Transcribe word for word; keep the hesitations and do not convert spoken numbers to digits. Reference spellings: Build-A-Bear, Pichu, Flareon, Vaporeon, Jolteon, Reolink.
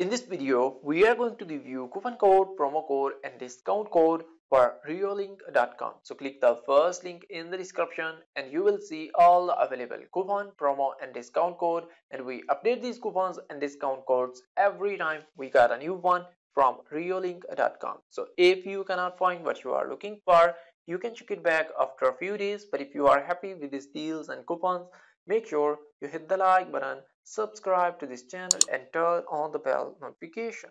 In this video, we are going to give you coupon code, promo code and discount code for reolink dot com. So click the first link in the description and you will see all the available coupon, promo and discount code, and we update these coupons and discount codes every time we got a new one from reolink dot com. So if you cannot find what you are looking for, you can check it back after a few days, but if you are happy with these deals and coupons, make sure you hit the like button, subscribe to this channel and turn on the bell notification.